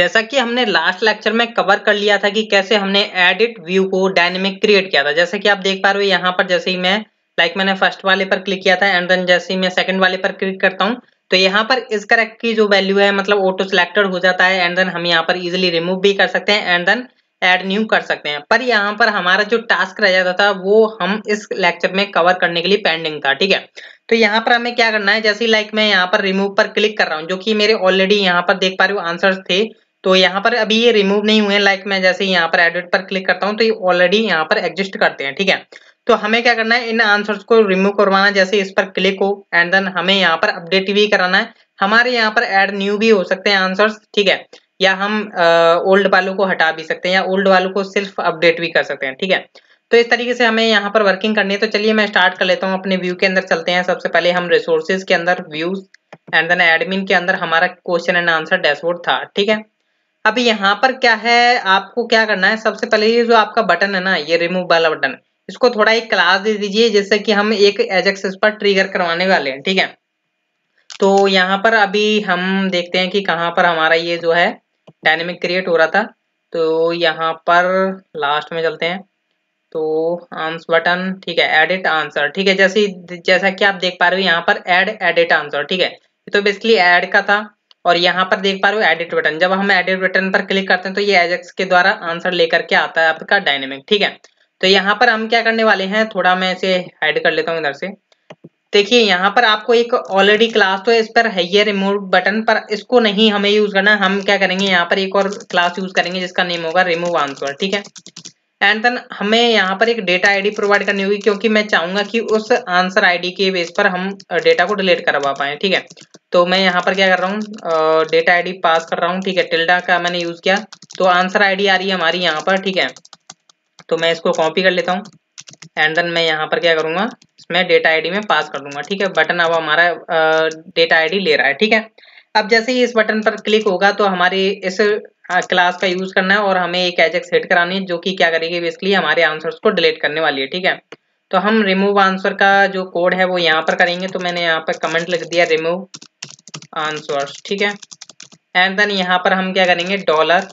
जैसा कि हमने लास्ट लेक्चर में कवर कर लिया था कि कैसे हमने एडिट व्यू को डायनेमिक क्रिएट किया था। जैसे कि आप देख पा रहे हो यहाँ पर, जैसे ही मैं मैंने फर्स्ट वाले पर क्लिक किया था एंड देन जैसे ही मैं सेकंड वाले पर क्लिक करता हूँ तो यहाँ पर इस करेक्ट की जो वैल्यू है मतलब ऑटो सिलेक्टेड हो जाता है एंड देन हम यहाँ पर इजिली रिमूव भी कर सकते हैं एंड देन एड न्यू कर सकते हैं। पर यहाँ पर हमारा जो टास्क रह जाता था वो हम इस लेक्चर में कवर करने के लिए पेंडिंग था, ठीक है। तो यहाँ पर हमें क्या करना है, जैसे लाइक मैं यहाँ पर रिमूव पर क्लिक कर रहा हूँ जो कि मेरे ऑलरेडी यहाँ पर देख पा रहे हो आंसर्स थे, तो यहाँ पर अभी ये रिमूव नहीं हुए। लाइक मैं जैसे यहाँ पर एडिट पर क्लिक करता हूँ तो ये ऑलरेडी यहाँ पर एग्जिस्ट करते हैं, ठीक है। तो हमें क्या करना है, इन आंसर्स को रिमूव करवाना है। जैसे इस पर क्लिक हो एंड देन हमें यहाँ पर अपडेट भी कराना है। हमारे यहाँ पर ऐड न्यू भी हो सकते हैं आंसर्स, ठीक है, या हम ओल्ड वालों को हटा भी सकते हैं या ओल्ड वालों को सिर्फ अपडेट भी कर सकते हैं, ठीक है। तो इस तरीके से हमें यहाँ पर वर्किंग करनी है। तो चलिए मैं स्टार्ट कर लेता हूँ, अपने व्यू के अंदर चलते हैं। सबसे पहले हम रिसोर्सेज के अंदर व्यूज एंड देन एडमिन के अंदर हमारा क्वेश्चन एंड आंसर डैशबोर्ड था, ठीक है। अब यहाँ पर क्या है, आपको क्या करना है, सबसे पहले ये जो आपका बटन है ना, ये रिमूव वाला बटन, इसको थोड़ा एक क्लास दे दीजिए जिससे कि हम एक एजेक्स पर ट्रिगर करवाने वाले हैं, ठीक है। तो यहाँ पर अभी हम देखते हैं कि कहाँ पर हमारा ये जो है डायनेमिक क्रिएट हो रहा था। तो यहाँ पर लास्ट में चलते हैं, तो आंसर बटन, ठीक है, एडिट आंसर, ठीक है। जैसा कि आप देख पा रहे हो यहाँ पर एड एडिट आंसर, ठीक है, तो बेसिकली एड का था। और यहाँ पर देख पा रहे हो एडिट बटन, जब हम एडिट बटन पर क्लिक करते हैं तो ये एजेक्स के द्वारा आंसर लेकर के आता है आपका डायनेमिक, ठीक है। तो यहाँ पर हम क्या करने वाले हैं, थोड़ा मैं इसे हाइड कर लेता हूँ इधर से। देखिए यहाँ पर आपको एक ऑलरेडी क्लास तो इस पर है ये रिमूव बटन, पर इसको नहीं हमें यूज करना। हम क्या करेंगे, यहाँ पर एक और क्लास यूज करेंगे जिसका नेम होगा रिमूव आंसर, ठीक है। एंड देन हमें यहाँ पर एक डेटा आईडी प्रोवाइड करनी होगी क्योंकि मैं चाहूंगा कि उस आंसर आईडी के बेस पर हम डेटा को डिलीट करवा पाए, ठीक है। तो मैं यहाँ पर क्या कर रहा हूँ, डेटा आईडी पास कर रहा हूँ, ठीक है, टिल्डा का मैंने यूज किया। तो आंसर आईडी आ रही है हमारी यहाँ पर, ठीक है। तो मैं इसको कॉपी कर लेता हूँ एंड देन मैं यहाँ पर क्या करूंगा, मैं डेटा आईडी में पास कर दूंगा, ठीक है। बटन अब हमारा डेटा आईडी ले रहा है, ठीक है। अब जैसे ही इस बटन पर क्लिक होगा तो हमारे इस क्लास का यूज करना है और हमें एक एजेक्स सेट करानी है जो कि क्या करेगी, बेसिकली हमारे आंसर्स को डिलीट करने वाली है, ठीक है। तो हम रिमूव आंसर का जो कोड है वो यहाँ पर करेंगे। तो मैंने यहाँ पर कमेंट लिख दिया रिमूव आंसर, ठीक है। एंड देन यहाँ पर हम क्या करेंगे, डॉलर,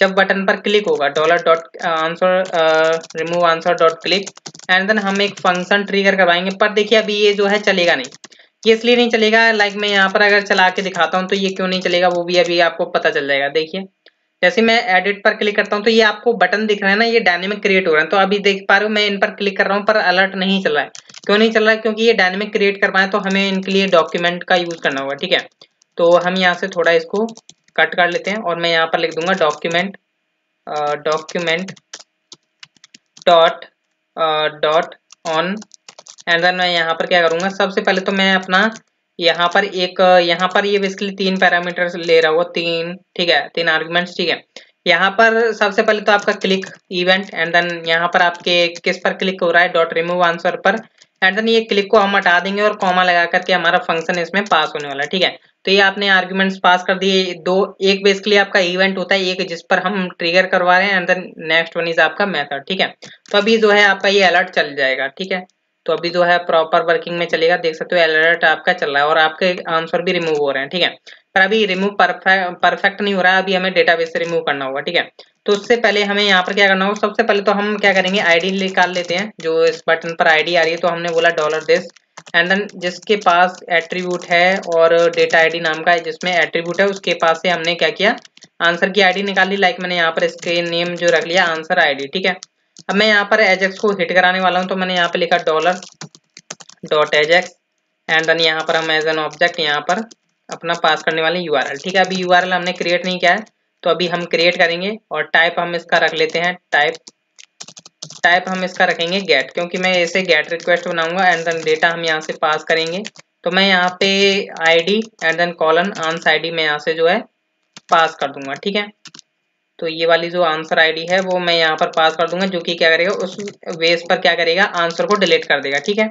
जब बटन पर क्लिक होगा dollar dot answer remove answer dot click and then हम एक फंक्शन ट्रिगर करवाएंगे। पर देखिए अभी ये जो है चलेगा नहीं, ये इसलिए नहीं चलेगा, लाइक मैं यहाँ पर अगर चला के दिखाता हूँ तो ये क्यों नहीं चलेगा वो भी अभी आपको पता चल जाएगा। देखिए जैसे मैं एडिट पर क्लिक करता हूँ तो ये आपको बटन दिख रहा है ना, ये डायनेमिक क्रिएट हो रहा है। तो अभी देख पा रहे हो मैं इन पर क्लिक कर रहा हूँ पर अलर्ट नहीं चल रहा है। क्यों नहीं चल रहा है, क्योंकि ये डायनेमिक क्रिएट करवाएं तो हमें इनके लिए डॉक्यूमेंट का यूज करना होगा, ठीक है। तो हम यहाँ से थोड़ा इसको कट कर लेते हैं और मैं यहाँ पर लिख दूंगा document dot on and then मैं यहाँ पर क्या करूँगा, सबसे पहले तो मैं अपना यहाँ पर एक यहाँ पर ये बेसिकली 3 पैरामीटर्स ले रहा हूँ, 3, ठीक है, 3 आर्गुमेंट्स, ठीक है। यहाँ पर सबसे पहले तो आपका क्लिक इवेंट एंड देन यहाँ पर आपके किस पर क्लिक हो रहा है, डॉट रिमूव आंसर पर, एंड देन ये क्लिक को हम हटा देंगे और कॉमा लगा करके हमारा फंक्शन इसमें पास होने वाला है, ठीक है। तो ये आपने आर्ग्यूमेंट्स पास कर दिए 2, एक बेसिकली आपका इवेंट होता है, एक जिस पर हम ट्रिगर करवा रहे हैं and then next one is आपका मेथड, ठीक है। तो अभी जो है आपका ये अलर्ट चल जाएगा, ठीक है। तो अभी जो है प्रॉपर वर्किंग में चलेगा, देख सकते हो अलर्ट आपका चल रहा है और आपके आंसर भी रिमूव हो रहे हैं, ठीक है। पर अभी रिमूव परफेक्ट नहीं हो रहा है, अभी हमें डेटाबेस से रिमूव करना होगा, ठीक है। तो उससे पहले हमें यहाँ पर क्या करना होगा, सबसे पहले तो हम क्या करेंगे आईडी निकाल लेते हैं। जो इस बटन पर आईडी आ रही है तो हमने बोला डॉलर दिस एंड देन जिसके पास एट्रीब्यूट है और डेटा आईडी नाम का है जिसमें एट्रीब्यूट है उसके पास से हमने क्या किया, आंसर की आईडी निकाली। लाइक मैंने यहाँ पर इसके नेम जो रख लिया आंसर आईडी, ठीक है। अब मैं यहाँ पर एजेक्स को हिट कराने वाला हूँ तो मैंने यहाँ पर लिखा dollar dot Ajax and then यहाँ पर हम एज एन ऑब्जेक्ट यहाँ पर अपना पास करने वाले यूआरएल, ठीक है। अभी यूआरएल हमने क्रिएट नहीं किया है तो अभी हम क्रिएट करेंगे और टाइप हम इसका रख लेते हैं, टाइप हम इसका रखेंगे गेट, क्योंकि मैं इसे गेट रिक्वेस्ट बनाऊंगा एंड देन डेटा हम यहाँ से पास करेंगे। तो मैं यहाँ पे ID and then colon answer ID मैं यहाँ से जो है पास कर दूंगा, ठीक है। तो ये वाली जो आंसर आईडी है वो मैं यहाँ पर पास कर दूंगा जो कि क्या करेगा उस बेस पर क्या करेगा आंसर को डिलीट कर देगा, ठीक है।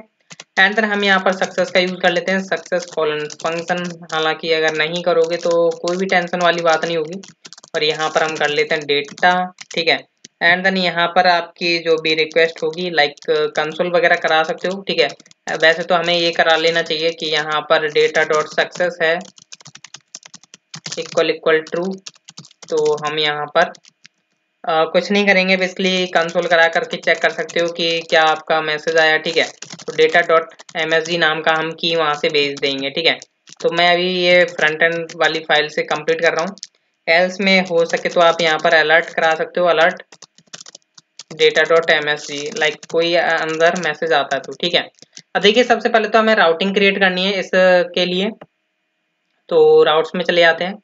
एंड देन हम यहाँ पर सक्सेस का यूज कर लेते हैं, सक्सेस कॉलन फंक्शन, हालांकि अगर नहीं करोगे तो कोई भी टेंशन वाली बात नहीं होगी। और यहाँ पर हम कर लेते हैं डेटा, ठीक है। एंड देन यहाँ पर आपकी जो भी रिक्वेस्ट होगी लाइक कंसोल वगैरह करा सकते हो, ठीक है। वैसे तो हमें ये करा लेना चाहिए कि यहाँ पर डेटा डॉट सक्सेस है इक्वल इक्वल ट्रू तो हम यहाँ पर कुछ नहीं करेंगे, बेसिकली कंसोल करा करके चेक कर सकते हो कि क्या आपका मैसेज आया। ठीक है, तो डेटा डॉट msg नाम का हम की वहाँ से भेज देंगे। ठीक है, तो मैं अभी ये फ्रंट एंड वाली फाइल से कंप्लीट कर रहा हूँ। एल्स में हो सके तो आप यहाँ पर अलर्ट करा सकते हो, alert data dot msg, like कोई अंदर मैसेज आता है तो। ठीक है, अब देखिए सबसे पहले तो हमें राउटिंग क्रिएट करनी है इसके लिए। तो राउट्स में चले जाते हैं,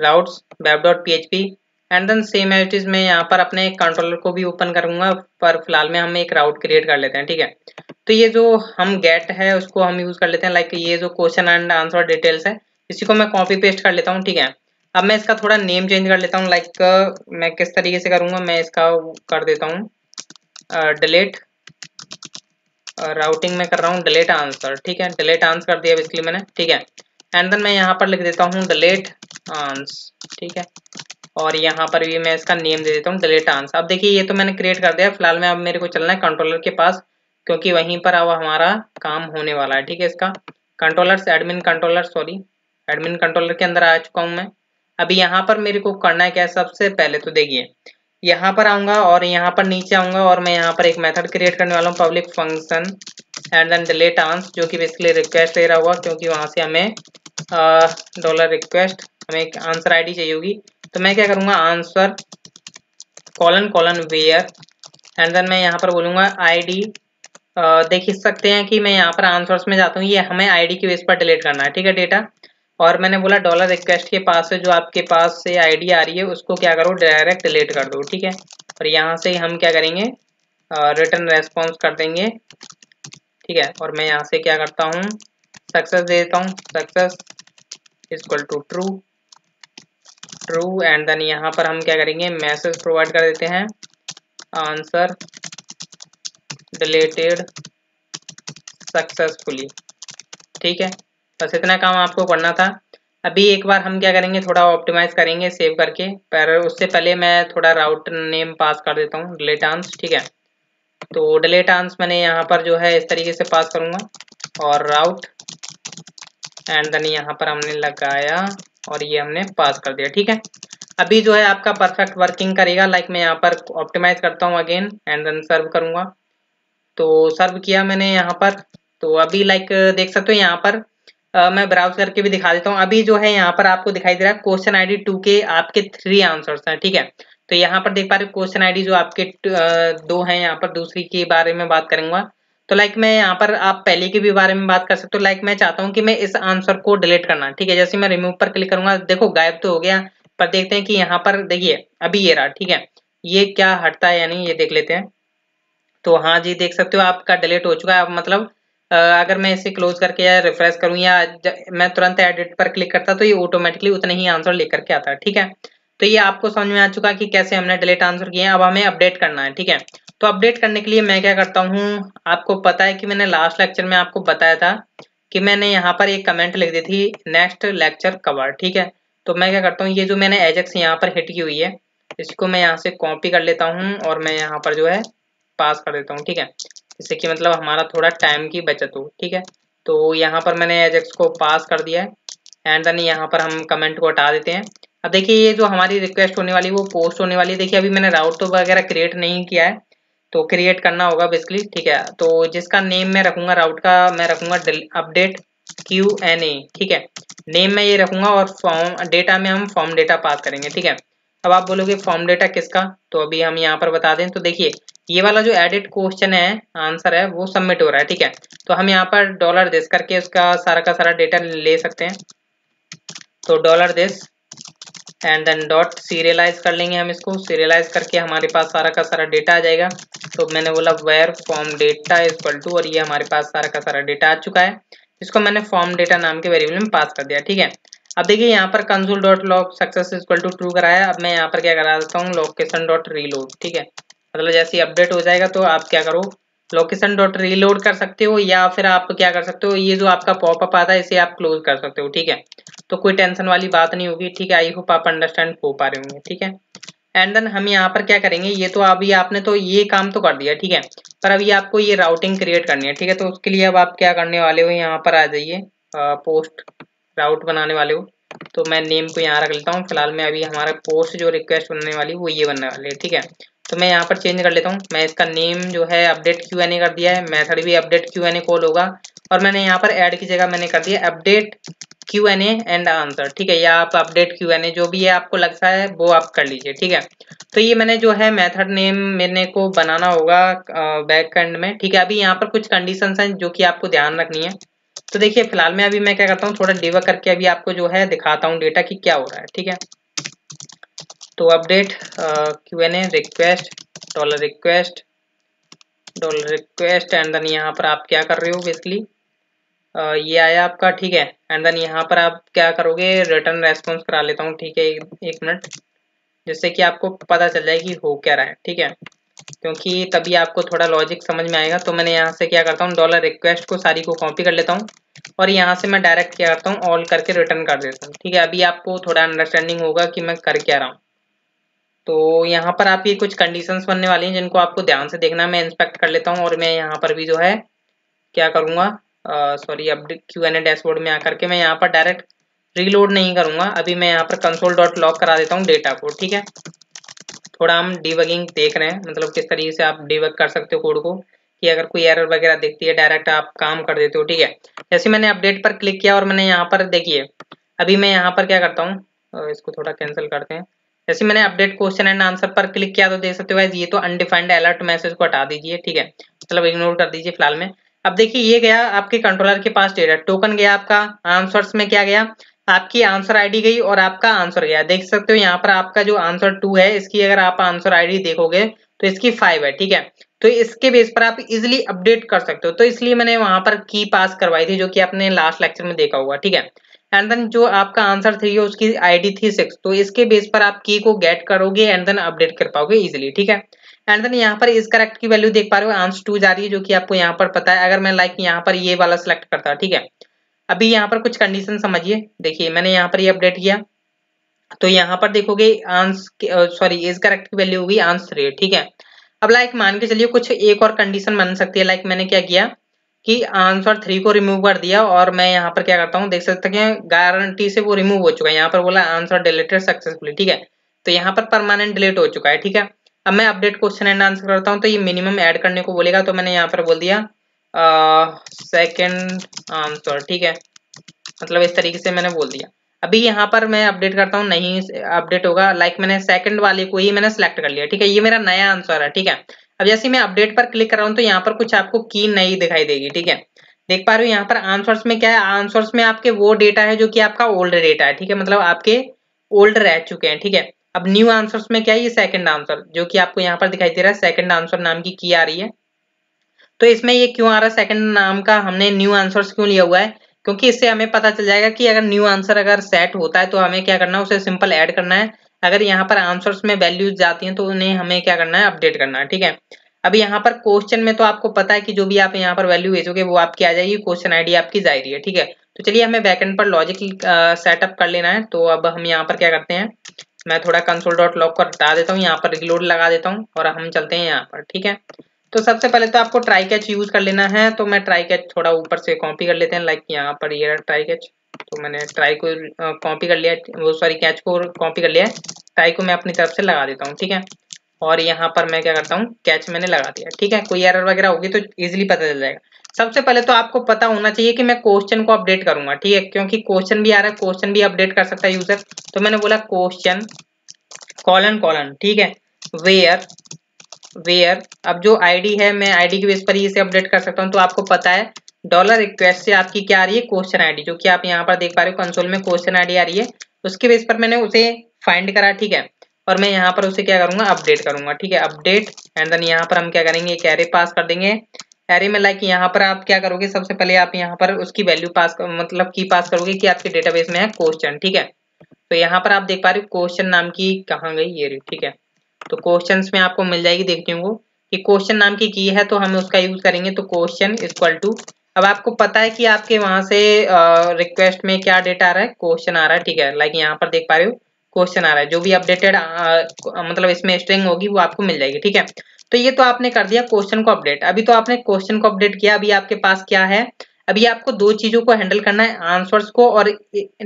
routes web dot php and then same as it is. मैं यहाँ पर अपने कंट्रोलर को भी ओपन करूंगा, पर फिलहाल में हम एक राउट क्रिएट कर लेते हैं। ठीक है, तो ये जो हम गेट है उसको हम यूज कर लेते हैं। लाइक ये जो क्वेश्चन एंड आंसर डिटेल्स है इसी को मैं कॉपी पेस्ट कर लेता हूँ। ठीक है, अब मैं इसका थोड़ा नेम चेंज कर लेता हूँ। लाइक मैं किस तरीके से करूँगा, मैं इसका कर देता हूँ डिलीट, राउटिंग में कर रहा हूँ डिलीट आंसर। ठीक है, डिलीट आंसर कर दिया बेसिकली मैंने। ठीक है, एंड देन मैं यहाँ पर लिख देता हूँ डिलीट आंसर। ठीक है, और यहाँ पर भी मैं इसका नेम दे देता हूँ डिलीट आंसर। अब देखिए ये तो मैंने क्रिएट कर दिया। फिलहाल में अब मेरे को चलना है कंट्रोलर के पास, क्योंकि वहीं पर अब हमारा काम होने वाला है। ठीक है, इसका controllers admin controller, sorry admin controller के अंदर आ चुका हूँ मैं। अभी यहाँ पर मेरे को करना है क्या, सबसे पहले तो देखिए यहाँ पर आऊँगा और यहाँ पर नीचे आऊँगा और मैं यहाँ पर एक मेथड क्रिएट करने वाला हूँ, public function and then delete answer, जो कि बेसिकली रिक्वेस्ट ले रहा होगा, क्योंकि वहाँ से हमें डॉलर रिक्वेस्ट हमें एक आंसर आईडी चाहिए होगी। तो मैं क्या करूँगा, answer colon colon where and then मैं यहाँ पर बोलूँगा आईडी। देख सकते हैं कि मैं यहाँ पर आंसर्स में जाता हूँ, ये हमें आईडी के बेस पर डिलीट करना है। ठीक है, डेटा, और मैंने बोला डॉलर रिक्वेस्ट के पास से जो आपके पास से आईडी आ रही है उसको क्या करो, डायरेक्ट डिलीट कर दो। ठीक है, और यहाँ से हम क्या करेंगे, रिटर्न रेस्पॉन्स कर देंगे। ठीक है, और मैं यहाँ से क्या करता हूँ, सक्सेस दे देता हूँ, success equal to true true and then यहाँ पर हम क्या करेंगे, मैसेज प्रोवाइड कर देते हैं आंसर डिलीटेड सक्सेसफुली। ठीक है, बस इतना काम आपको करना था। अभी एक बार हम क्या करेंगे, थोड़ा ऑप्टिमाइज करेंगे सेव करके, पर उससे पहले मैं थोड़ा राउट नेम पास कर देता हूँ डिलीट आंस। ठीक है, तो डिलीट आंस मैंने यहाँ पर जो है इस तरीके से पास करूँगा और राउट एंड देन यहाँ पर हमने लगाया और ये हमने पास कर दिया। ठीक है, अभी जो है आपका परफेक्ट वर्किंग करेगा। लाइक मैं यहाँ पर ऑप्टिमाइज करता हूँ अगेन एंड देन सर्व करूँगा। तो सर्व किया मैंने यहाँ पर, तो अभी लाइक देख सकते हो यहाँ पर मैं ब्राउज करके भी दिखा देता हूँ। अभी जो है यहाँ पर आपको दिखाई दे रहा है क्वेश्चन आईडी 2 के आपके 3 आंसर्स हैं। ठीक है, तो यहाँ पर देख पा रहे हो क्वेश्चन आईडी जो आपके 2 हैं, यहाँ पर दूसरी के बारे में बात करूँगा। तो लाइक मैं यहाँ पर आप पहले के भी बारे में बात कर सकते हो। लाइक मैं चाहता हूँ कि मैं इस आंसर को डिलीट करना। ठीक है, जैसे मैं रिमूव पर क्लिक करूंगा, देखो गायब तो हो गया, पर देखते हैं कि यहाँ पर देखिए अभी ये रहा। ठीक है, ये क्या हटता है या नहीं ये देख लेते हैं। तो हाँ जी, देख सकते हो आपका डिलीट हो चुका है। मतलब अगर मैं इसे क्लोज करके या रिफ्रेश करूँ या मैं तुरंत एडिट पर क्लिक करता तो ये ऑटोमेटिकली उतने ही आंसर लेकर के आता है। ठीक है, तो ये आपको समझ में आ चुका कि कैसे हमने डिलीट आंसर किए हैं। अब हमें अपडेट करना है। ठीक है, तो अपडेट करने के लिए मैं क्या करता हूँ, आपको पता है कि मैंने लास्ट लेक्चर में आपको बताया था कि मैंने यहाँ पर एक कमेंट लिख दी थी नेक्स्ट लेक्चर कवर। ठीक है, तो मैं क्या करता हूँ, ये जो मैंने एजेक्स यहाँ पर हिट की हुई है इसको मैं यहाँ से कॉपी कर लेता हूँ और मैं यहाँ पर जो है पास कर देता हूँ। ठीक है, जिससे कि मतलब हमारा थोड़ा टाइम की बचत हो। ठीक है, तो यहाँ पर मैंने एजेक्स को पास कर दिया है एंड देन यहाँ पर हम कमेंट को हटा देते हैं। अब देखिए ये जो हमारी रिक्वेस्ट होने वाली वो पोस्ट होने वाली है। देखिए अभी मैंने राउट तो वगैरह क्रिएट नहीं किया है, तो क्रिएट करना होगा बेसिकली। ठीक है, तो जिसका नेम मैं रखूंगा राउट का, मैं रखूंगा अपडेट Q&A। ठीक है, नेम मैं ये रखूंगा और फॉर्म डेटा में हम फॉर्म डेटा पास करेंगे। ठीक है, अब आप बोलोगे फॉर्म डेटा किसका, तो अभी हम यहाँ पर बता दें। तो देखिए ये वाला जो एडिट क्वेश्चन है आंसर है वो सबमिट हो रहा है। ठीक है, तो हम यहाँ पर डॉलर दिस करके उसका सारा का सारा डेटा ले सकते हैं। तो dollar this and then dot serialize कर लेंगे हम इसको, सीरियलाइज करके हमारे पास सारा का सारा डेटा आ जाएगा। तो मैंने बोला where form data is equal to, और ये हमारे पास सारा का सारा डेटा आ चुका है, इसको मैंने फॉर्म डेटा नाम के वेरिएबल में पास कर दिया। ठीक है, अब देखिए यहाँ पर console dot log success is equal to true कराया। अब मैं यहाँ पर क्या करा देता हूँ लोकेशन डॉट रीलोड। ठीक है, मतलब जैसे अपडेट हो जाएगा तो आप क्या करो लोकेशन डॉट रीलोड कर सकते हो, या फिर आप क्या कर सकते हो ये जो आपका पॉपअप आता है इसे आप क्लोज कर सकते हो। ठीक है, तो कोई टेंशन वाली बात नहीं होगी। ठीक है, आई होप आप अंडरस्टैंड हो पा रहे होंगे। ठीक है, एंड देन हम यहाँ पर क्या करेंगे, ये तो अभी आपने तो ये काम तो कर दिया। ठीक है, पर अभी आपको ये राउटिंग क्रिएट करनी है। ठीक है, तो उसके लिए अब आप क्या करने वाले हो, यहाँ पर आ जाइए पोस्ट राउट बनाने वाले हो। तो मैं नेम को यहाँ रख लेता हूँ। फिलहाल मैं अभी हमारा पोस्ट जो रिक्वेस्ट बनने वाली वो ये बनने वाली है, ठीक है। तो मैं यहाँ पर चेंज कर लेता हूँ। मैं इसका नेम जो है अपडेट Q&A कर दिया है, मेथड भी अपडेट Q&A कॉल होगा। और मैंने यहाँ पर ऐड की जगह मैंने कर दिया अपडेट Q&A एंड आंसर, ठीक है। या आप अपडेट Q&A जो भी है आपको लगता है वो आप कर लीजिए, ठीक है। तो ये मैंने जो है मेथड नेम मैंने को बनाना होगा बैक एंड में, ठीक है। अभी यहाँ पर कुछ कंडीशंस हैं जो कि आपको ध्यान रखनी है। तो देखिए फिलहाल में अभी मैं क्या करता हूँ, थोड़ा डिबग करके अभी आपको जो है दिखाता हूँ डेटा कि क्या हो रहा है, ठीक है। तो update Q&A request and then यहाँ पर आप क्या कर रहे हो बेसिकली ये आया आपका, ठीक है। एंड देन यहाँ पर आप क्या करोगे रिटर्न रेस्पॉन्स करा लेता हूँ, ठीक है। एक मिनट, जिससे कि आपको पता चल जाए कि हो क्या रहा है, ठीक है, क्योंकि तभी आपको थोड़ा लॉजिक समझ में आएगा। तो मैंने यहाँ से क्या करता हूँ $request को सारी को कॉपी कर लेता हूँ और यहाँ से मैं डायरेक्ट क्या करता हूँ ऑल करके रिटर्न कर देता हूँ, ठीक है। अभी आपको थोड़ा अंडरस्टैंडिंग होगा कि मैं कर क्या रहा हूँ। तो यहाँ पर आपकी कुछ कंडीशंस बनने वाली हैं जिनको आपको ध्यान से देखना। मैं इंस्पेक्ट कर लेता हूँ और मैं यहाँ पर भी जो है क्या करूँगा, सॉरी अपडेट Q&A डैशबोर्ड में आकर के मैं यहाँ पर डायरेक्ट रीलोड नहीं करूँगा। अभी मैं यहाँ पर console.log करा देता हूँ डेटा को, ठीक है। थोड़ा हम डिबगिंग देख रहे हैं, मतलब किस तरीके से आप डिबग कर सकते हो कोड को, कि अगर कोई एरर वगैरह दिखती है डायरेक्ट आप काम कर देते हो, ठीक है। जैसे मैंने अपडेट पर क्लिक किया और मैंने यहाँ पर देखिए अभी मैं यहाँ पर क्या करता हूँ, इसको थोड़ा कैंसिल करते हैं। जैसे मैंने अपडेट क्वेश्चन एंड आंसर पर क्लिक किया तो देख सकते हो गाइस ये तो अनडिफाइंड अलर्ट मैसेज को हटा दीजिए, ठीक है, मतलब इग्नोर कर दीजिए फिलहाल में। अब देखिए ये गया आपके कंट्रोलर के पास डेटा, टोकन गया आपका, आंसर्स में क्या गया आपकी आंसर आईडी गई और आपका आंसर गया। देख सकते हो यहाँ पर आपका जो आंसर 2 है इसकी अगर आप आंसर आईडी देखोगे तो इसकी 5 है, ठीक है। तो इसके बेस पर आप इजिली अपडेट कर सकते हो। तो इसलिए मैंने वहां पर की पास करवाई थी जो कि आपने लास्ट लेक्चर में देखा होगा, ठीक है। एंड देन जो आपका आंसर 3 है उसकी आईडी थी 6, तो इसके बेस पर आप की को गेट करोगे एंड देन अपडेट कर पाओगे इजिली, ठीक है। एंड देन यहाँ पर इस करेक्ट की वैल्यू देख पा रहे हो आंसर 2 जा रही है, जो कि आपको यहाँ पर पता है। अगर मैं लाइक यहाँ पर ये वाला सिलेक्ट करता, ठीक है। अभी यहाँ पर कुछ कंडीशन समझिए, देखिए मैंने यहाँ पर ये अपडेट किया तो यहाँ पर देखोगे आंसर सॉरी इस करेक्ट की वैल्यू होगी आंसर 3, ठीक है। अब लाइक मान के चलिए कुछ एक और कंडीशन बन सकती है, लाइक मैंने क्या किया कि आंसर 3 को रिमूव कर दिया और मैं यहाँ पर क्या करता हूँ देख सकते हैं गारंटी से वो रिमूव हो चुका है। यहाँ पर बोला आंसर डिलीटेड सक्सेसफुली, ठीक है, तो यहाँ पर परमानेंट डिलीट हो चुका है, ठीक है। अब मैं अपडेट क्वेश्चन एंड आंसर करता हूँ तो ये मिनिमम ऐड करने को बोलेगा, तो मैंने यहाँ पर बोल दिया सेकंड आंसर, ठीक है, मतलब इस तरीके से मैंने बोल दिया। अभी यहाँ पर मैं अपडेट करता हूँ, नहीं अपडेट होगा, लाइक मैंने सेकंड वाले को ही मैंने सेलेक्ट कर लिया, ठीक है, ये मेरा नया आंसर है, ठीक है। अब जैसे मैं अपडेट पर क्लिक कर रहा हूँ तो यहाँ पर कुछ आपको की नई दिखाई देगी, ठीक है, देख पा रहे हो। यहाँ पर आंसर्स में क्या है, आंसर्स में आपके वो डेटा है जो कि आपका ओल्ड डेटा है, ठीक है, मतलब आपके ओल्ड रह चुके हैं, ठीक है। अब न्यू आंसर्स में क्या है, ये सेकंड आंसर जो कि आपको यहाँ पर दिखाई दे रहा है, सेकंड आंसर नाम की आ रही है। तो इसमें ये क्यों आ रहा है सेकंड नाम का, हमने न्यू आंसर्स क्यों लिया हुआ है, क्योंकि इससे हमें पता चल जाएगा कि अगर न्यू आंसर अगर सेट होता है तो हमें क्या करना है उसे सिंपल ऐड करना है। अगर यहाँ पर आंसर्स में वैल्यूज जाती हैं तो उन्हें हमें क्या करना है अपडेट करना है, ठीक है। अब यहाँ पर क्वेश्चन में तो आपको पता है कि जो भी आप यहाँ पर वैल्यू भेजोगे वो आपकी आ जाएगी, क्वेश्चन आईडी आपकी जा रही है, ठीक है। तो चलिए हमें बैकएंड पर लॉजिक सेटअप कर लेना है। तो अब हम यहाँ पर क्या करते हैं, मैं थोड़ा console.log को हटा देता हूँ, यहाँ पर रिलोड लगा देता हूँ और हम चलते हैं यहाँ पर, ठीक है। तो सबसे पहले तो आपको ट्राई कैच यूज कर लेना है, तो मैं ट्राई कैच थोड़ा ऊपर से कॉपी कर लेते हैं, लाइक यहाँ पर ये ट्राई कैच, तो मैंने ट्राई को कॉपी कर लिया, वो सॉरी कैच को कॉपी कर लिया, ट्राई को मैं अपनी तरफ से लगा देता हूँ, ठीक है। और यहाँ पर मैं क्या करता हूँ कैच मैंने लगा दिया, ठीक है। कोई एरर वगैरह होगी तो इजिली पता चल जाएगा। सबसे पहले तो आपको पता होना चाहिए कि मैं क्वेश्चन को अपडेट करूंगा, ठीक है, क्योंकि क्वेश्चन भी आ रहा है, क्वेश्चन भी अपडेट कर सकता है यूजर। तो मैंने बोला क्वेश्चन कॉलन कॉलन, ठीक है, वेयर। अब जो आईडी है मैं आईडी के बेस पर ही इसे अपडेट कर सकता हूँ। तो आपको पता है $request से आपकी क्या आ रही है क्वेश्चन आईडी, जो कि आप यहाँ पर देख पा रहे हो कंसोल में क्वेश्चन आईडी आ रही है, उसके बेस पर मैंने उसे फाइंड करा, ठीक है, और मैं यहाँ पर उसे क्या करूंगा अपडेट करूंगा, ठीक है, अपडेट। एंड देन यहाँ पर हम क्या करेंगे एक एरे पास कर देंगे। एरे में लाइक यहाँ पर आप क्या करोगे, सबसे पहले आप यहाँ पर उसकी वैल्यू पास मतलब की पास करोगे कि आपके डेटाबेस में है क्वेश्चन, ठीक है। तो यहाँ पर आप देख पा रहे हो क्वेश्चन नाम की कहाँ गई ये, ठीक है, तो क्वेश्चंस में आपको मिल जाएगी देखने को कि क्वेश्चन नाम की key है, तो हम उसका यूज करेंगे। तो क्वेश्चन इक्वल टू, अब आपको पता है कि आपके वहां से रिक्वेस्ट में क्या डेटा आ रहा है, क्वेश्चन आ रहा है, ठीक है, लाइक यहाँ पर देख पा रहे हो क्वेश्चन आ रहा है, जो भी अपडेटेड मतलब इसमें स्ट्रिंग होगी वो आपको मिल जाएगी, ठीक है। तो ये तो आपने कर दिया क्वेश्चन को अपडेट। अभी तो आपने क्वेश्चन को अपडेट किया, अभी आपके पास क्या है, अभी आपको दो चीजों को हैंडल करना है, आंसर्स को और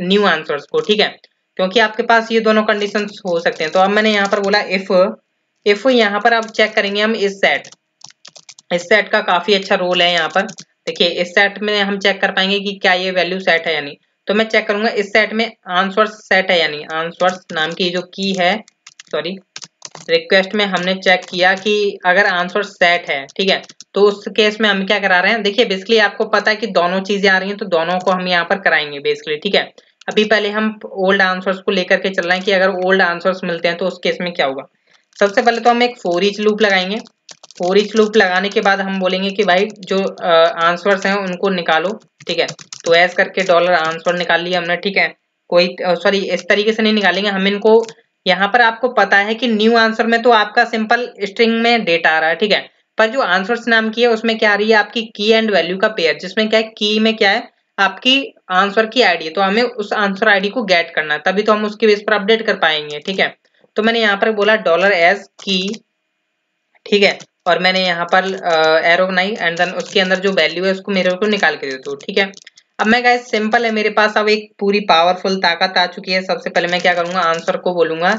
न्यू आंसर्स को, ठीक है, क्योंकि आपके पास ये दोनों कंडीशन हो सकते हैं। तो अब मैंने यहाँ पर बोला इफ यहाँ पर आप चेक करेंगे हम इस सेट का काफी अच्छा रोल है यहाँ पर। देखिए इस सेट में हम चेक कर पाएंगे कि क्या ये वैल्यू सेट है या नहीं, तो मैं चेक करूंगा इस सेट में आंसर्स सेट है या नहीं। आंसर्स नाम की जो की है, सॉरी रिक्वेस्ट में हमने चेक किया कि अगर आंसर सेट है, ठीक है, तो उस केस में हम क्या करा रहे हैं। देखिए बेसिकली आपको पता है कि दोनों चीजें आ रही हैं, तो दोनों को हम यहाँ पर कराएंगे बेसिकली, ठीक है। अभी पहले हम ओल्ड आंसर्स को लेकर के चल रहे हैं कि अगर ओल्ड आंसर्स मिलते हैं तो उस केस में क्या होगा। सबसे पहले तो हम एक फोर ईच लूप लगाएंगे। फोर ईच लूप लगाने के बाद हम बोलेंगे कि भाई जो आंसर्स हैं उनको निकालो, ठीक है। तो ऐस करके डॉलर आंसर निकाल लिया हमने, ठीक है। कोई सॉरी इस तरीके से नहीं निकालेंगे हम इनको। यहाँ पर आपको पता है कि न्यू आंसर में तो आपका सिंपल स्ट्रिंग में डेटा आ रहा है, ठीक है, पर जो आंसर्स नाम की है उसमें क्या आ रही है आपकी की एंड वैल्यू का पेयर, जिसमें क्या है की में क्या है आपकी आंसर की आईडी है, तो हमें उस आंसर आईडी को गेट करना है, तभी तो हम उसके बेस पर अपडेट कर पाएंगे, ठीक है। तो मैंने यहाँ पर बोला डॉलर एज की, ठीक है, और मैंने यहाँ पर एरो बनाई एंड देन उसके अंदर जो वैल्यू है उसको मेरे को निकाल के दे दो, ठीक है। अब मैं गाइस सिंपल है मेरे पास अब एक पूरी पावरफुल ताकत आ चुकी है। सबसे पहले मैं क्या करूंगा आंसर को बोलूंगा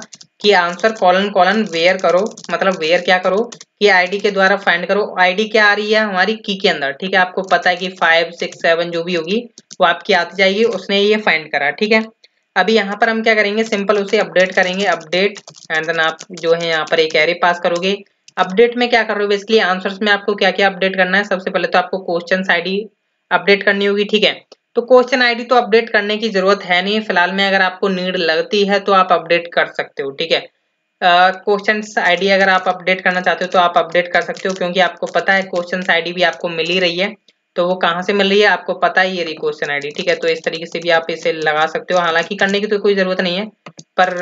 कि आंसर कॉलन कॉलन वेयर करो, मतलब वेयर क्या करो कि आईडी के द्वारा फाइंड करो। आईडी क्या आ रही है हमारी की के अंदर, ठीक है, आपको पता है कि 5, 6, 7 जो भी होगी वो आपकी आती जाएगी, उसने ये फाइंड करा, ठीक है। अभी यहाँ पर हम क्या करेंगे सिंपल उसे अपडेट करेंगे, अपडेट एंड देन आप जो है यहाँ पर एक एरे पास करोगे। अपडेट में क्या करोगे बेसिकली आंसर्स में आपको क्या क्या अपडेट करना है। सबसे पहले तो आपको क्वेश्चन आईडी अपडेट करनी होगी, ठीक है, तो क्वेश्चन आईडी तो अपडेट करने की जरूरत है नहीं फिलहाल में, अगर आपको नीड लगती है तो आप अपडेट कर सकते हो, ठीक है। क्वेश्चन आईडी अगर आप अपडेट करना चाहते हो तो आप अपडेट कर सकते हो, क्योंकि आपको पता है क्वेश्चन आईडी भी आपको मिल ही रही है, तो वो कहाँ से मिल रही है आपको पता है, ये रही क्वेश्चन आईडी, ठीक है। तो इस तरीके से भी आप इसे लगा सकते हो, हालांकि करने की तो कोई जरूरत नहीं है पर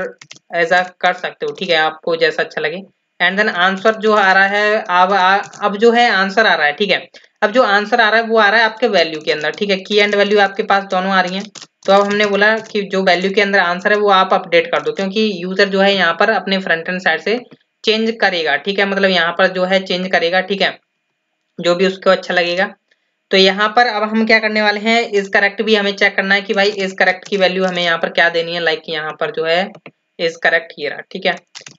ऐसा कर सकते हो, ठीक है, आपको जैसा अच्छा लगे। एंड देन आंसर जो आ रहा है अब जो है आंसर आ रहा है, ठीक है, अब जो आंसर आ रहा है वो आ रहा है आपके वैल्यू के अंदर, ठीक है, की एंड वैल्यू आपके पास दोनों आ रही हैं। तो अब हमने बोला कि जो वैल्यू के अंदर आंसर है वो आप अपडेट कर दो, क्योंकि यूजर जो है यहाँ पर अपने फ्रंट एंड साइड से चेंज करेगा, ठीक है, मतलब यहाँ पर जो है चेंज करेगा, ठीक है, जो भी उसको अच्छा लगेगा। तो यहाँ पर अब हम क्या करने वाले हैं, इज करेक्ट भी हमें चेक करना है कि भाई इज करेक्ट की वैल्यू हमें यहाँ पर क्या देनी है। लाइक यहाँ पर जो है इज करेक्ट ये रहा, ठीक है।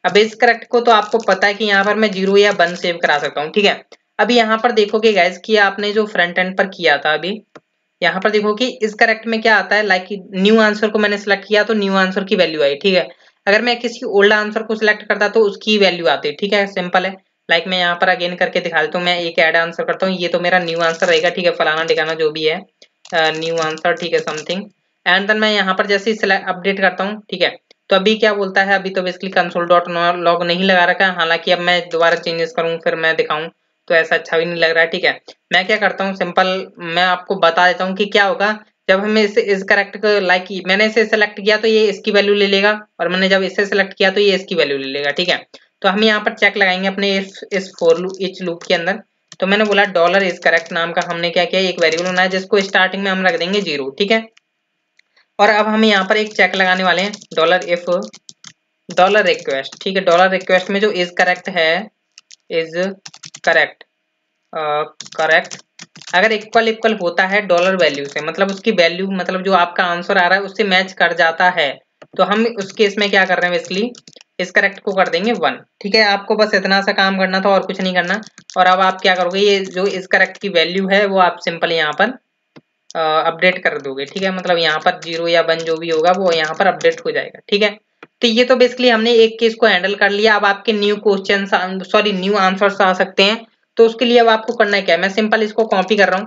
अब इज करेक्ट को तो आपको पता है कि यहाँ पर मैं 0 या 1 सेव करा सकता हूँ, ठीक है। अभी यहाँ पर देखोगे गाइज कि आपने जो फ्रंट एंड पर किया था, अभी यहाँ पर देखो कि इज करेक्ट में क्या आता है। लाइक न्यू आंसर को मैंने सिलेक्ट किया तो न्यू आंसर की वैल्यू आई, ठीक है। अगर मैं किसी ओल्ड आंसर को सिलेक्ट करता तो उसकी वैल्यू आती, ठीक है, सिंपल है। लाइक मैं यहाँ पर अगेन करके दिखा देता हूँ, मैं एक ऐड आंसर करता हूँ, ये तो मेरा न्यू आंसर रहेगा, ठीक है, फलाना ठिकाना जो भी है न्यू आंसर, ठीक है, समथिंग। एंड देन मैं यहाँ पर जैसे ही अपडेट करता हूँ, ठीक है, तो अभी क्या बोलता है, अभी तो बेसिकली console.log नहीं लगा रखा है, हालांकि अब मैं दोबारा चेंजेस करूँ फिर मैं दिखाऊँ तो ऐसा अच्छा भी नहीं लग रहा है, ठीक है। मैं क्या करता हूँ सिंपल मैं आपको बता देता हूँ कि क्या होगा। जब हमें इसे इज करेक्ट को लाइक मैंने इसे सेलेक्ट किया तो ये इसकी वैल्यू ले लेगा, और मैंने जब इसे सेलेक्ट किया तो ये इसकी वैल्यू ले लेगा, ठीक है। तो हम यहाँ पर चेक लगाएंगे अपने इस फॉर ईच लूप के अंदर। तो मैंने बोला डॉलर इज करेक्ट नाम का हमने क्या किया, एक वेरिएबल बनाया जिसको स्टार्टिंग में हम रख देंगे 0, ठीक है। और अब हम यहाँ पर एक चेक लगाने वाले हैं डॉलर इफ डॉलर रिक्वेस्ट, ठीक है। डॉलर रिक्वेस्ट में जो इज करेक्ट है, इज करेक्ट करेक्ट अगर इक्वल इक्वल होता है डॉलर वैल्यू से, मतलब उसकी वैल्यू मतलब जो आपका आंसर आ रहा है उससे मैच कर जाता है, तो हम उस केस में क्या कर रहे हैं बेसिकली इज करेक्ट को कर देंगे 1, ठीक है। आपको बस इतना सा काम करना था और कुछ नहीं करना। और अब आप क्या करोगे, ये जो इज करेक्ट की वैल्यू है वो आप सिंपल यहाँ पर अपडेट कर दोगे, ठीक है, मतलब यहाँ पर 0 या 1 जो भी होगा वो यहाँ पर अपडेट हो जाएगा, ठीक है। तो ये तो बेसिकली हमने एक केस को हैंडल कर लिया। अब आपके new question sorry new answers आ सकते हैं, तो उसके लिए अब आपको करना क्या है, मैं सिंपल इसको कॉपी कर रहा हूँ,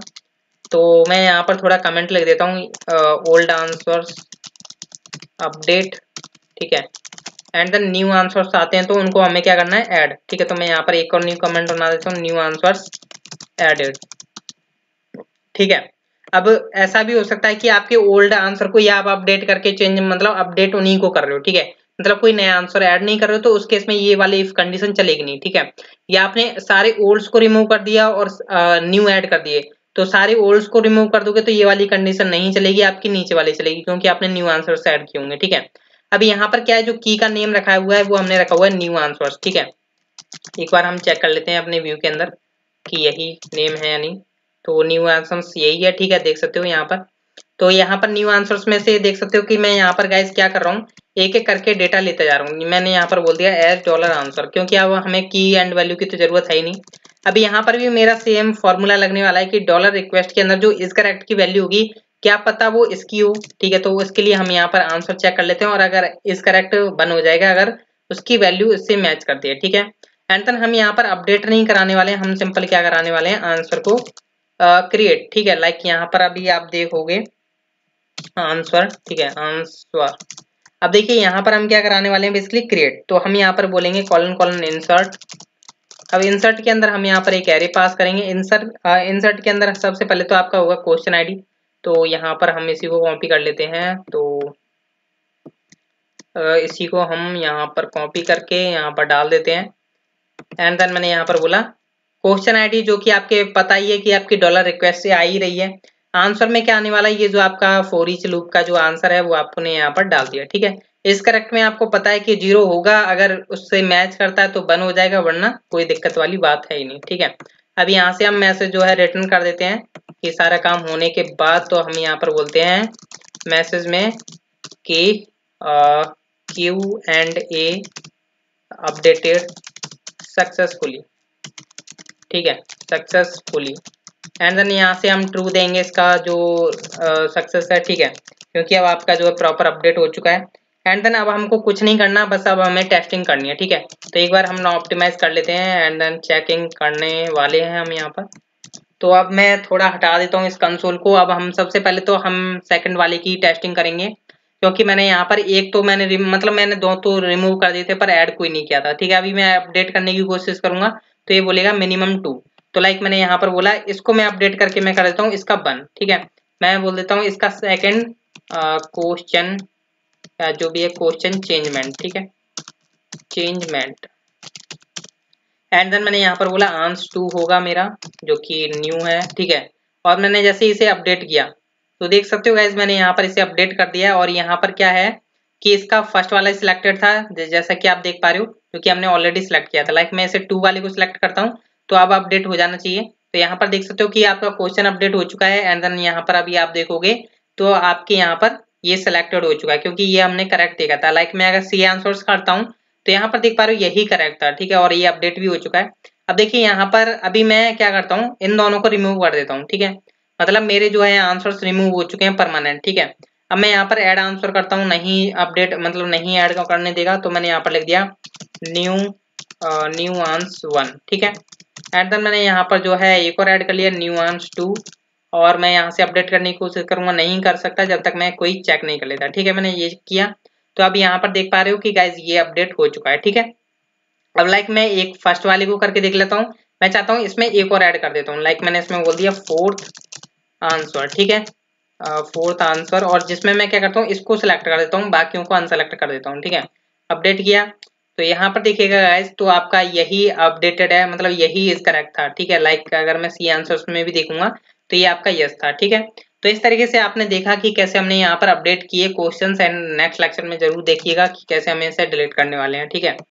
तो मैं यहाँ पर थोड़ा कमेंट लिख देता हूँ ओल्ड आंसर्स अपडेट, ठीक है, एंड देन न्यू आंसर्स आते हैं तो उनको हमें क्या करना है ऐड, ठीक है। तो मैं यहाँ पर एक और न्यू कमेंट बना देता हूँ, न्यू आंसर्स एडेड, ठीक है। अब ऐसा भी हो सकता है कि आपके ओल्ड आंसर को या आप अपडेट करके चेंज मतलब अपडेट उन्हीं को कर रहे हो, ठीक है, मतलब कोई नया आंसर ऐड नहीं कर रहे हो, तो उस केस में ये वाले इफ कंडीशन चलेगी नहीं, ठीक है। या आपने सारे ओल्ड्स को रिमूव कर दिया और न्यू ऐड कर दिए, तो सारे ओल्ड्स को रिमूव कर दोगे तो ये वाली कंडीशन नहीं चलेगी, आपकी नीचे वाली चलेगी, क्योंकि आपने न्यू आंसर्स ऐड किए होंगे, ठीक है। अब यहाँ पर क्या है, जो की का नेम रखा हुआ है वो हमने रखा हुआ है न्यू आंसर्स, ठीक है। एक बार हम चेक कर लेते हैं अपने व्यू के अंदर कि यही नेम है या नहीं। तो न्यू आंसर्स यही है, ठीक है, देख सकते हो यहाँ पर। तो यहाँ पर न्यू आंसर्स में से देख सकते हो कि मैं यहाँ पर गाइज क्या कर रहा हूँ, एक एक करके डेटा लेता जा रहा हूँ। मैंने यहाँ पर बोल दिया एज डॉलर आंसर, क्योंकि अब हमें की एंड वैल्यू की तो जरूरत है ही नहीं। अब यहाँ पर भी मेरा सेम फॉर्मूला लगने वाला है कि डॉलर रिक्वेस्ट के अंदर जो इस करेक्ट की वैल्यू होगी, क्या पता वो इसकी हो, ठीक है। तो इसके लिए हम यहाँ पर आंसर चेक कर लेते हैं, और अगर इस करेक्ट बन हो जाएगा अगर उसकी वैल्यू इससे मैच करती है, ठीक है। एंड देन हम यहाँ पर अपडेट नहीं कराने वाले, हम सिंपल क्या कराने वाले हैं, आंसर को क्रिएट, ठीक है। लाइक यहाँ पर अभी आप देखोगे आंसर, ठीक है, आंसर। अब देखिए यहाँ पर हम क्या कराने वाले हैं, बेसिकली क्रिएट। तो हम यहाँ पर बोलेंगे कॉलन कॉलन इंसर्ट। अब इंसर्ट के अंदर हम यहाँ पर एक एरे पास करेंगे। इंसर्ट के अंदर सबसे पहले तो आपका होगा क्वेश्चन आईडी, तो यहाँ पर हम इसी को कॉपी कर लेते हैं। तो इसी को हम यहाँ पर कॉपी करके यहाँ पर डाल देते हैं। एंड देन मैंने यहाँ पर बोला क्वेश्चन आईडी, जो कि आपके पता ही है कि आपकी डॉलर रिक्वेस्ट से आ ही रही है। आंसर में क्या आने वाला है, ये जो आपका फॉर ईच लूप का जो आंसर है वो आपने यहाँ पर डाल दिया, ठीक है। इस करेक्ट में आपको पता है कि 0 होगा, अगर उससे मैच करता है तो 1 हो जाएगा, वरना कोई दिक्कत वाली बात है ही नहीं, ठीक है। अब यहाँ से हम मैसेज जो है रिटर्न कर देते हैं कि सारा काम होने के बाद। तो हम यहाँ पर बोलते हैं मैसेज में कि Q and A updated successfully, ठीक है, सक्सेसफुली। एंड देन यहाँ से हम ट्रू देंगे इसका जो सक्सेस है, ठीक है, क्योंकि अब आपका जो है प्रॉपर अपडेट हो चुका है। एंड देन अब हमको कुछ नहीं करना, बस अब हमें टेस्टिंग करनी है, ठीक है। तो एक बार हम ऑप्टिमाइज कर लेते हैं, एंड देन चेकिंग करने वाले हैं हम यहाँ पर। तो अब मैं थोड़ा हटा देता हूँ इस कंसोल को। अब हम सबसे पहले तो हम सेकंड वाले की टेस्टिंग करेंगे, क्योंकि मैंने यहाँ पर एक तो मैंने मतलब मैंने 2 तो रिमूव कर दिए थे, पर ऐड कोई नहीं किया था, ठीक है। अभी मैं अपडेट करने की कोशिश करूंगा, तो ये बोलेगा मिनिमम 2। तो लाइक मैंने यहाँ पर बोला इसको मैं अपडेट करके मैं कर देता हूँ इसका 1, ठीक है। मैं बोल देता हूँ इसका सेकंड क्वेश्चन जो भी है, क्वेश्चन चेंजमेंट, ठीक है, चेंजमेंट। एंड देन मैंने यहाँ पर बोला ans2 होगा मेरा, जो कि न्यू है, ठीक है। और मैंने जैसे इसे अपडेट किया तो देख सकते हो गाइज मैंने यहाँ पर इसे अपडेट कर दिया। और यहाँ पर क्या है कि इसका फर्स्ट वाला सिलेक्टेड था, जैसा कि आप देख पा रहे हो, क्योंकि हमने ऑलरेडी सिलेक्ट किया था। लाइक मैं इसे 2 वाले को सिलेक्ट करता हूँ, तो अब अपडेट हो जाना चाहिए। तो यहाँ पर देख सकते हो कि आपका क्वेश्चन अपडेट हो चुका है। एंड देन यहाँ पर अभी आप देखोगे तो आपके यहाँ पर ये सिलेक्टेड हो चुका है, क्योंकि ये हमने करेक्ट देखा था। लाइक मैं अगर सी आंसर्स करता हूँ तो यहाँ पर देख पा रहे हो यही करेक्ट था, ठीक है, और ये अपडेट भी हो चुका है। अब देखिए यहाँ पर अभी मैं क्या करता हूँ, इन दोनों को रिमूव कर देता हूँ, ठीक है, मतलब मेरे जो है आंसर्स रिमूव हो चुके हैं परमानेंट, ठीक है। अब मैं यहाँ पर ऐड आंसर करता हूँ, नहीं अपडेट मतलब नहीं ऐड करने देगा, तो मैंने यहाँ पर लिख दिया न्यू ans1, ठीक है। एंड देन मैंने यहाँ पर जो है एक और ऐड कर लिया न्यू ans2, और मैं यहाँ से अपडेट करने की कोशिश करूंगा, नहीं कर सकता जब तक मैं कोई चेक नहीं कर लेता, ठीक है। मैंने ये किया, तो अब यहाँ पर देख पा रहे हो कि गाइज ये अपडेट हो चुका है, ठीक है। अब लाइक मैं एक फर्स्ट वाले को करके देख लेता हूँ, मैं चाहता हूँ इसमें एक और ऐड कर देता हूँ। लाइक मैंने इसमें बोल दिया फोर्थ आंसर, ठीक है, फोर्थ आंसर, और जिसमें मैं क्या करता हूँ इसको सिलेक्ट कर देता हूँ, बाकियों को अनसेलेक्ट कर देता हूँ, ठीक है। अपडेट किया तो यहाँ पर देखिएगा गाइज, तो आपका यही अपडेटेड है, मतलब यही इस करेक्ट था, ठीक है। लाइक अगर मैं सी आंसर्स में भी देखूंगा तो ये आपका यस था, ठीक है। तो इस तरीके से आपने देखा कि कैसे हमने यहाँ पर अपडेट किए क्वेश्चंस, एंड नेक्स्ट लेक्चर में जरूर देखिएगा कि कैसे हमें इसे डिलीट करने वाले हैं, ठीक है।